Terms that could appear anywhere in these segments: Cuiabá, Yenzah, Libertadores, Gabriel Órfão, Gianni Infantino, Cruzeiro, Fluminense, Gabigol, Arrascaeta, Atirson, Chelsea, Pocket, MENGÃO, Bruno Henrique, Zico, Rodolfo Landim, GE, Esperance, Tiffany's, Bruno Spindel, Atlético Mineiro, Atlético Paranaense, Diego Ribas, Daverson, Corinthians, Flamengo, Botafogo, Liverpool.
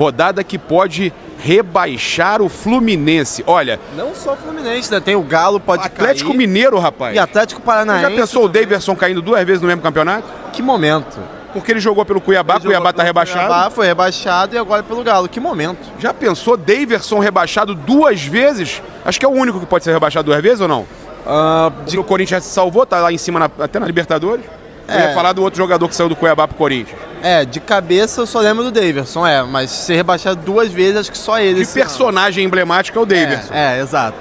rodada que pode rebaixar o Fluminense. Olha, não só o Fluminense, né? Tem o Galo, pode Atlético cair. Mineiro, rapaz. E Atlético Paranaense. Você já pensou também. O Daverson caindo duas vezes no mesmo campeonato? Que momento. Porque ele jogou pelo Cuiabá, o Cuiabá tá rebaixado. Cuiabá foi rebaixado e agora pelo Galo. Que momento. Já pensou Daverson rebaixado duas vezes? Acho que é o único que pode ser rebaixado duas vezes ou não? O Corinthians se salvou, tá lá em cima, até na Libertadores. Eu ia falar do outro jogador que saiu do Cuiabá pro Corinthians. É, de cabeça eu só lembro do Daverson, mas ser rebaixado duas vezes, acho que só ele. Que personagem emblemático é o Daverson. Exato.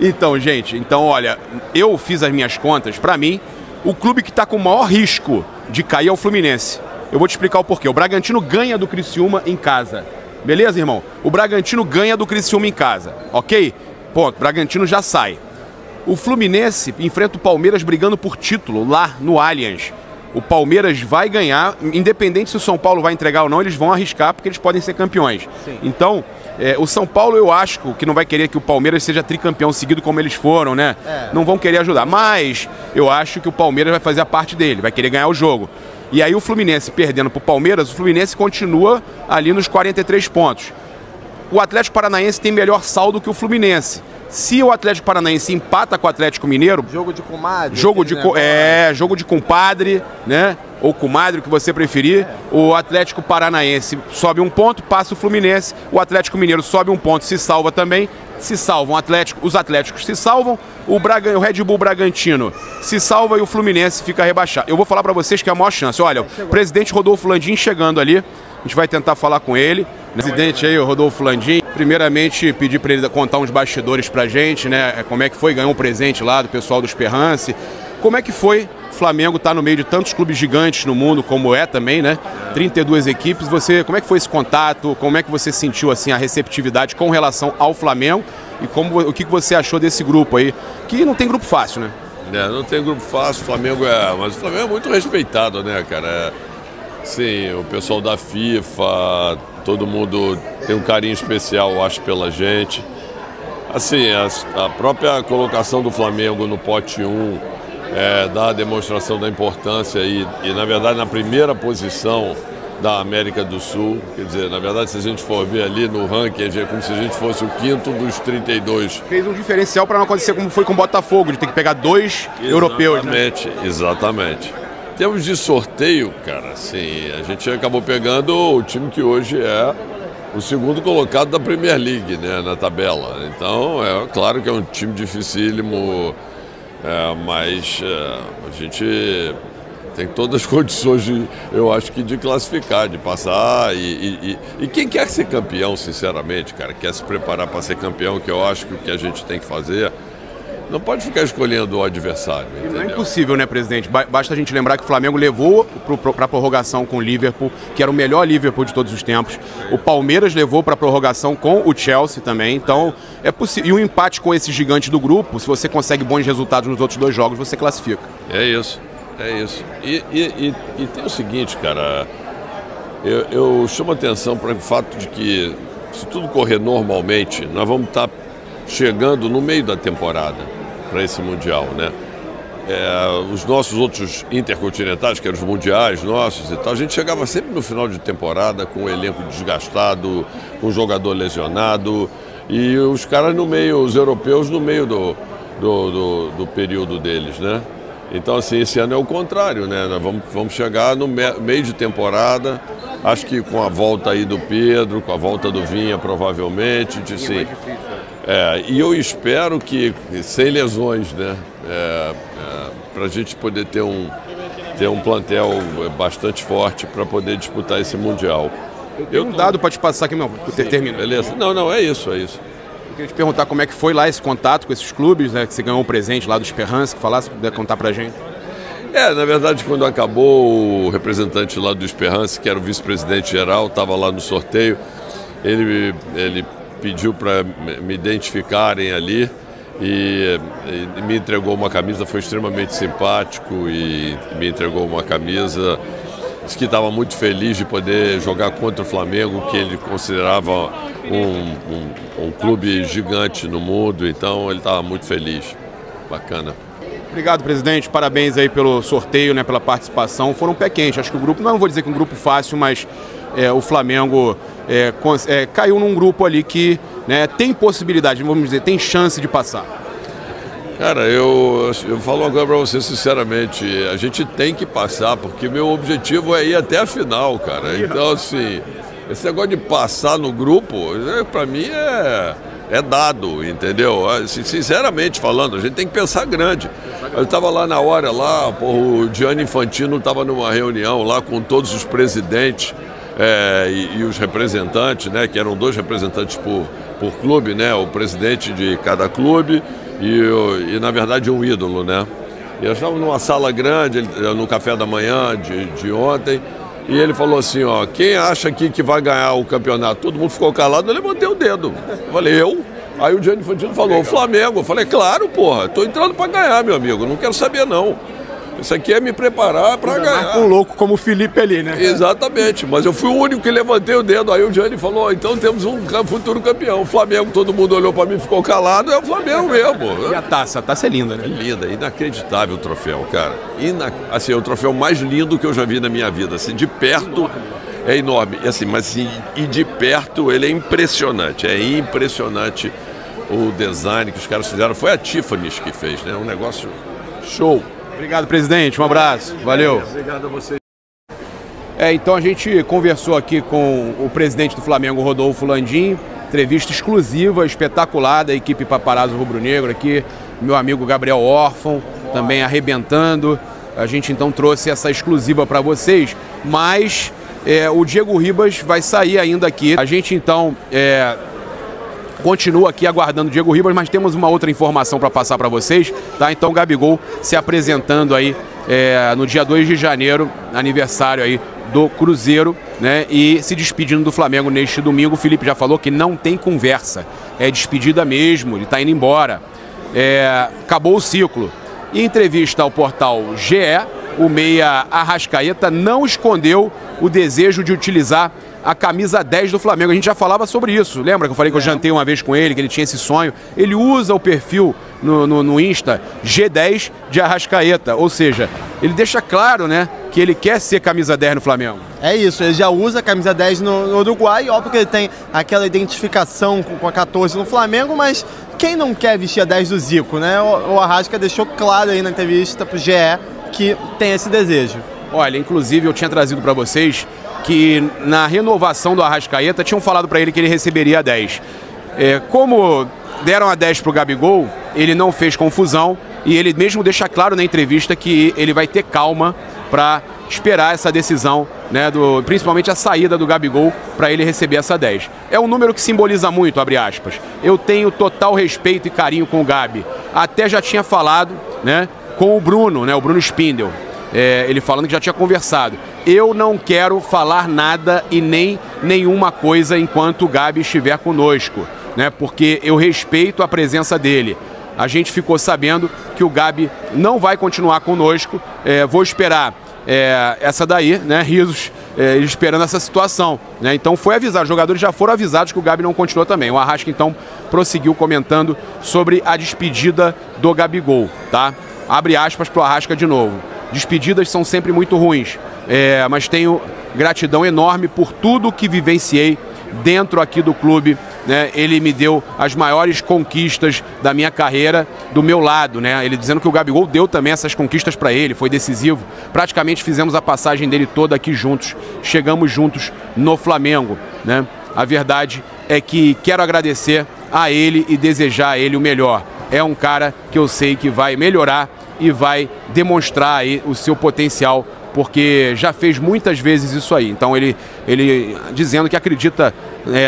Então, gente, olha, eu fiz as minhas contas, pra mim, o clube que tá com o maior risco de cair é o Fluminense. Eu vou te explicar o porquê. O Bragantino ganha do Criciúma em casa. Beleza, irmão? O Bragantino ganha do Criciúma em casa, ok? Ponto, o Bragantino já sai. O Fluminense enfrenta o Palmeiras brigando por título lá no Allianz. O Palmeiras vai ganhar, independente se o São Paulo vai entregar ou não, eles vão arriscar porque eles podem ser campeões. Sim. Então, o São Paulo eu acho que não vai querer que o Palmeiras seja tricampeão seguido como eles foram, né? Não vão querer ajudar, mas eu acho que o Palmeiras vai fazer a parte dele, vai querer ganhar o jogo. E aí o Fluminense perdendo para o Palmeiras, o Fluminense continua ali nos 43 pontos. O Atlético Paranaense tem melhor saldo que o Fluminense. Se o Atlético Paranaense empata com o Atlético Mineiro... Jogo de comadre. Jogo de compadre, né? Ou comadre, o que você preferir. O Atlético Paranaense sobe um ponto, passa o Fluminense. O Atlético Mineiro sobe um ponto, se salva também. Se salvam os Atléticos se salvam. O Red Bull Bragantino se salva e o Fluminense fica rebaixado. Eu vou falar pra vocês que é a maior chance. Olha, o presidente Rodolfo Landim chegando ali. A gente vai tentar falar com ele. Presidente aí, o Rodolfo Landim. Primeiramente, pedir para ele contar uns bastidores pra gente, né? Como é que foi, ganhou um presente lá do pessoal do Esperance. Como é que foi o Flamengo tá no meio de tantos clubes gigantes no mundo, como é também, né? 32 equipes. Você, como é que foi esse contato? Como é que você sentiu, assim, a receptividade com relação ao Flamengo? E o que você achou desse grupo aí? Que não tem grupo fácil, né? Não tem grupo fácil, o Flamengo mas o Flamengo é muito respeitado, né, cara? Sim, o pessoal da FIFA, todo mundo tem um carinho especial, eu acho, pela gente. Assim, a própria colocação do Flamengo no pote 1 dá a demonstração da importância e, na verdade, na primeira posição da América do Sul. Quer dizer, na verdade, se a gente for ver ali no ranking, é como se a gente fosse o quinto dos 32. Fez um diferencial para não acontecer como foi com o Botafogo, de ter que pegar dois europeus. Exatamente, né? Exatamente. Em termos de sorteio, cara, assim, a gente acabou pegando o time que hoje é o segundo colocado da Premier League, né, na tabela. Então, claro que é um time dificílimo, mas a gente tem todas as condições, eu acho, que de classificar, de passar. E quem quer ser campeão, sinceramente, cara, quer se preparar para ser campeão, que eu acho que o que a gente tem que fazer... Não pode ficar escolhendo o adversário. Não é impossível, né, presidente? Basta a gente lembrar que o Flamengo levou para a prorrogação com o Liverpool, que era o melhor Liverpool de todos os tempos. O Palmeiras levou para a prorrogação com o Chelsea também. Então, é possível. E um empate com esse gigante do grupo, se você consegue bons resultados nos outros dois jogos, você classifica. É isso, é isso. E tem o seguinte, cara, eu chamo a atenção para o fato de que, se tudo correr normalmente, nós vamos estar chegando no meio da temporada para esse Mundial, né? Os nossos outros intercontinentais, que eram os mundiais nossos e tal, a gente chegava sempre no final de temporada com o elenco desgastado, com o jogador lesionado e os caras no meio, os europeus no meio do período deles, né? Então, assim, esse ano é o contrário, né? Nós vamos chegar no meio de temporada, acho que com a volta aí do Pedro, com a volta do Vinha, provavelmente, sim. E eu espero que, sem lesões, né, para a gente poder ter um plantel bastante forte para poder disputar esse Mundial. Eu tenho um dado para te passar aqui, meu, você termina. Beleza. Não, é isso, é isso. Eu queria te perguntar como é que foi lá esse contato com esses clubes, né, que você ganhou um presente lá do Esperance, que falasse, puder contar para a gente. Na verdade, quando acabou, o representante lá do Esperance, que era o vice-presidente geral, estava lá no sorteio, ele pediu para me identificarem ali e me entregou uma camisa, foi extremamente simpático e me entregou uma camisa. Disse que estava muito feliz de poder jogar contra o Flamengo, que ele considerava um clube gigante no mundo, então ele estava muito feliz. Bacana. Obrigado, presidente. Parabéns aí pelo sorteio, né, pela participação. Foram pé quente. Acho que o grupo, não vou dizer que um grupo fácil, mas o Flamengo caiu num grupo ali que, né, tem possibilidade, vamos dizer, tem chance de passar. Cara, eu falo agora pra você sinceramente, a gente tem que passar, porque meu objetivo é ir até a final, cara. Então, assim, esse negócio de passar no grupo, né, pra mim é dado, entendeu? Sinceramente falando, a gente tem que pensar grande. Eu estava lá na hora, o Gianni Infantino estava numa reunião lá com todos os presidentes e os representantes, né? Que eram 2 representantes por clube, né? O presidente de cada clube e na verdade um ídolo, né? E nós estávamos numa sala grande, no café da manhã de ontem. E ele falou assim, ó, quem acha aqui que vai ganhar o campeonato? Todo mundo ficou calado, eu levantei o dedo. Eu falei, eu? Aí o Gianni Infantino falou, o Flamengo. Eu falei, claro, porra, tô entrando pra ganhar, meu amigo, não quero saber não. Isso aqui é me preparar pra ganhar. Um louco como o Felipe ali, né? Exatamente, mas eu fui o único que levantei o dedo. Aí o Gianni falou, ó, então temos um futuro campeão. O Flamengo, todo mundo olhou pra mim, ficou calado, é o Flamengo mesmo. E a taça é linda, né? É linda, inacreditável o troféu, cara. Assim, é o troféu mais lindo que eu já vi na minha vida, assim, de perto. É enorme, assim, mas assim, e de perto ele é impressionante o design que os caras fizeram. Foi a Tiffany's que fez, né? Um negócio show. Obrigado, presidente. Um abraço. Valeu. Obrigado a vocês. Então a gente conversou aqui com o presidente do Flamengo, Rodolfo Landim. Entrevista exclusiva, espetacular, da equipe Paparazzo Rubro-Negro aqui. Meu amigo Gabriel Órfão, também arrebentando. A gente então trouxe essa exclusiva para vocês, mas o Diego Ribas vai sair ainda aqui. A gente então continua aqui aguardando o Diego Ribas, mas temos uma outra informação para passar para vocês, tá? Então o Gabigol se apresentando aí no dia 2 de janeiro, aniversário aí do Cruzeiro, né? E se despedindo do Flamengo neste domingo. O Felipe já falou que não tem conversa, é despedida mesmo, ele tá indo embora. Acabou o ciclo. Em entrevista ao portal GE, o meia Arrascaeta não escondeu o desejo de utilizar a camisa 10 do Flamengo. A gente já falava sobre isso. Lembra que eu falei que eu jantei uma vez com ele, que ele tinha esse sonho? Ele usa o perfil no Insta G10 de Arrascaeta. Ou seja, ele deixa claro, né, que ele quer ser camisa 10 no Flamengo. É isso, ele já usa a camisa 10 no Uruguai. Óbvio que ele tem aquela identificação com a 14 no Flamengo, mas quem não quer vestir a 10 do Zico, né? O Arrasca deixou claro aí na entrevista pro GE que tem esse desejo. Olha, inclusive eu tinha trazido para vocês que na renovação do Arrascaeta tinham falado para ele que ele receberia a 10. Como deram a 10 para o Gabigol, ele não fez confusão e ele mesmo deixa claro na entrevista que ele vai ter calma para esperar essa decisão, né, principalmente a saída do Gabigol, para ele receber essa 10. É um número que simboliza muito, abre aspas. Eu tenho total respeito e carinho com o Gabi. Até já tinha falado, né, com o Bruno, né, o Bruno Spindel. Ele falando que já tinha conversado. Eu não quero falar nada e nem nenhuma coisa enquanto o Gabi estiver conosco, né? Porque eu respeito a presença dele. A gente ficou sabendo que o Gabi não vai continuar conosco. Vou esperar essa daí, né? Risos, esperando essa situação, né? Então foi avisado, os jogadores já foram avisados que o Gabi não continuou também. O Arrasca então prosseguiu comentando sobre a despedida do Gabigol, tá? Abre aspas pro Arrasca de novo. Despedidas são sempre muito ruins, mas tenho gratidão enorme por tudo que vivenciei dentro aqui do clube, né? Ele me deu as maiores conquistas da minha carreira do meu lado, né? Ele dizendo que o Gabigol deu também essas conquistas para ele, foi decisivo. Praticamente fizemos a passagem dele toda aqui juntos, chegamos juntos no Flamengo, né? A verdade é que quero agradecer a ele e desejar a ele o melhor. É um cara que eu sei que vai melhorar e vai demonstrar aí o seu potencial, porque já fez muitas vezes isso aí. Então ele dizendo que acredita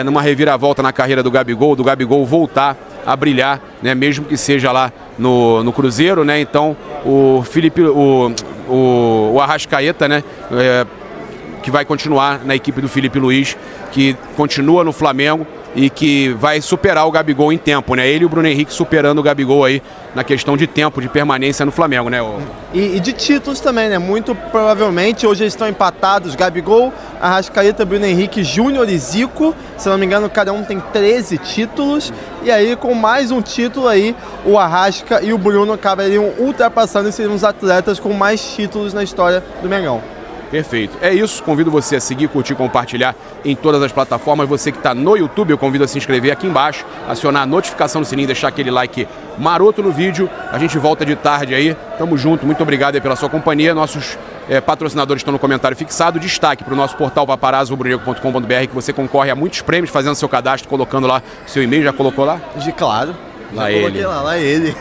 numa reviravolta na carreira do Gabigol voltar a brilhar, né, mesmo que seja lá no Cruzeiro, né? Então o Arrascaeta, né, que vai continuar na equipe do Felipe Luiz, que continua no Flamengo e que vai superar o Gabigol em tempo, né? Ele e o Bruno Henrique superando o Gabigol aí na questão de tempo, de permanência no Flamengo, né? E de títulos também, né? Muito provavelmente hoje eles estão empatados, Gabigol, Arrascaeta, Bruno Henrique, Júnior e Zico. Se não me engano, cada um tem 13 títulos. E aí, com mais um título aí, o Arrasca e o Bruno acabariam ultrapassando e seriam os atletas com mais títulos na história do Mengão. Perfeito. É isso. Convido você a seguir, curtir, compartilhar em todas as plataformas. Você que está no YouTube, eu convido a se inscrever aqui embaixo, acionar a notificação do sininho, deixar aquele like maroto no vídeo. A gente volta de tarde aí. Tamo junto. Muito obrigado aí pela sua companhia. Nossos patrocinadores estão no comentário fixado. Destaque para o nosso portal paparazzo.com.br, que você concorre a muitos prêmios fazendo seu cadastro, colocando lá seu e-mail. Já colocou lá? Claro. Lá ele. Lá ele.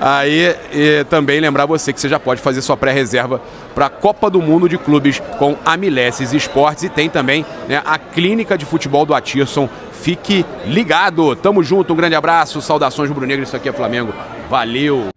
Aí e também lembrar você que você já pode fazer sua pré-reserva para a Copa do Mundo de Clubes com Amiléses Esportes. E tem também, né, a clínica de futebol do Atirson. Fique ligado. Tamo junto. Um grande abraço. Saudações rubro-negras. Isso aqui é Flamengo. Valeu.